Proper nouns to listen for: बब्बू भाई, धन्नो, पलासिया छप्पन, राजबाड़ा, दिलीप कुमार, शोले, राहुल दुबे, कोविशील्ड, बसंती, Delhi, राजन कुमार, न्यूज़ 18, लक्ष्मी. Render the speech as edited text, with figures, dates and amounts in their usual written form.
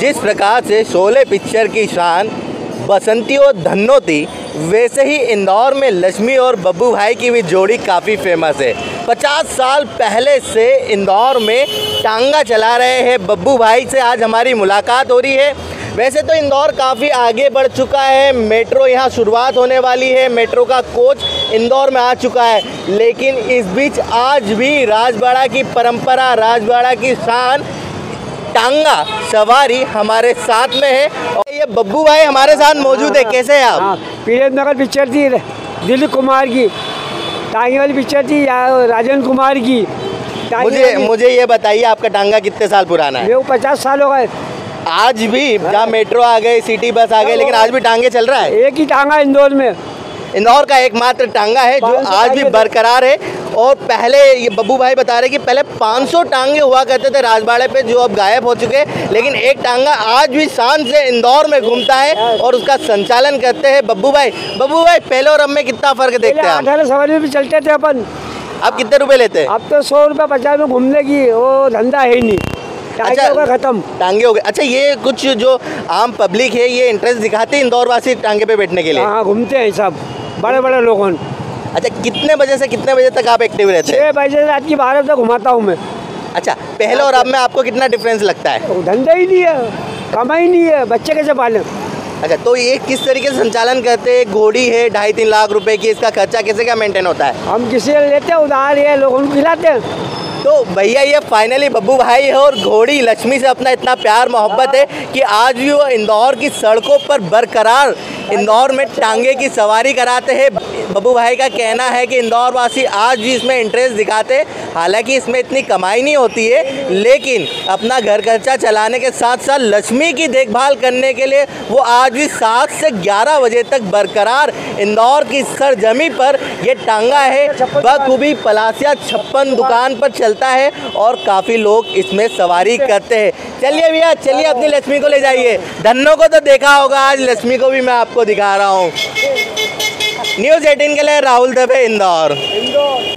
जिस प्रकार से शोले पिक्चर की शान बसंती और धन्नो थी, वैसे ही इंदौर में लक्ष्मी और बब्बू भाई की भी जोड़ी काफ़ी फेमस है। 50 साल पहले से इंदौर में टांगा चला रहे हैं बब्बू भाई से आज हमारी मुलाकात हो रही है। वैसे तो इंदौर काफ़ी आगे बढ़ चुका है, मेट्रो यहाँ शुरुआत होने वाली है, मेट्रो का कोच इंदौर में आ चुका है, लेकिन इस बीच आज भी राजबाड़ा की परंपरा, राजबाड़ा की शान टांगा सवारी हमारे साथ में है। और ये बब्बू भाई हमारे साथ मौजूद है, कैसे हैं आप? पीरियड नगर पिक्चर थी दिलीप कुमार की, टांगे वाली पिक्चर थी राजन कुमार की। मुझे ये बताइए आपका टांगा कितने साल पुराना है? 50 साल हो गए। आज भी जहाँ मेट्रो आ गए, सिटी बस आ गए, लेकिन आज भी टांगे चल रहा है। एक ही टांगा इंदौर में, इंदौर का एकमात्र टांगा है जो आज भी बरकरार है। और पहले ये बब्बू भाई बता रहे कि पहले 500 टांगे हुआ करते थे राजबाड़े पे, जो अब गायब हो चुके, लेकिन एक टांगा आज भी शान से इंदौर में घूमता है और उसका संचालन करते हैं बब्बू भाई। बब्बू भाई, पहले और अब में कितना फर्क देखते हैं? 18 सवारी में भी चलते थे अपन। अब कितने रुपए लेते हैं? अब तो 100 रुपये 50 में घूमने की वो धंधा है नहीं, टांगे हो गए खत्म, टांगे हो गए। अच्छा, ये कुछ जो आम पब्लिक है ये इंटरेस्ट दिखाते हैं इंदौर वासी टांगे पे बैठने के लिए? हाँ, घूमते हैं सब बड़े बड़े लोग। अच्छा, कितने बजे से कितने बजे तक आप एक्टिव रहते हैं? 6 बजे से रात की 12 तक घुमाता हूँ मैं। अच्छा, पहले और अब में आपको कितना डिफरेंस लगता है? धंधा ही नहीं है, कमाई नहीं है, बच्चे कैसे पालें? अच्छा, तो ये किस तरीके से संचालन करते हैं? घोड़ी है 2.5-3 लाख रुपए की, इसका खर्चा कैसे क्या मेंटेन होता है? हम किसी लेते हैं उधार, ये लोगों को खिलाते हैं। तो भैया, ये फाइनली बब्बू भाई है और घोड़ी लक्ष्मी से अपना इतना प्यार मोहब्बत है कि आज भी वो इंदौर की सड़कों पर बरकरार इंदौर में टांगे की सवारी कराते हैं। बब्बू भाई का कहना है कि इंदौर वासी आज भी इसमें इंटरेस्ट दिखाते, हालांकि इसमें इतनी कमाई नहीं होती है, लेकिन अपना घर खर्चा चलाने के साथ साथ लक्ष्मी की देखभाल करने के लिए वो आज भी 7 से 11 बजे तक बरकरार इंदौर की सरजमी पर ये टांगा है बखूबी पलासिया छप्पन दुकान पर चलता है और काफ़ी लोग इसमें सवारी करते हैं। चलिए भैया, चलिए अपनी लक्ष्मी को ले जाइए। धन्नो को तो देखा होगा, आज लक्ष्मी को भी मैं आपको दिखा रहा हूँ। न्यूज़ 18 के लिए राहुल दुबे, इंदौर।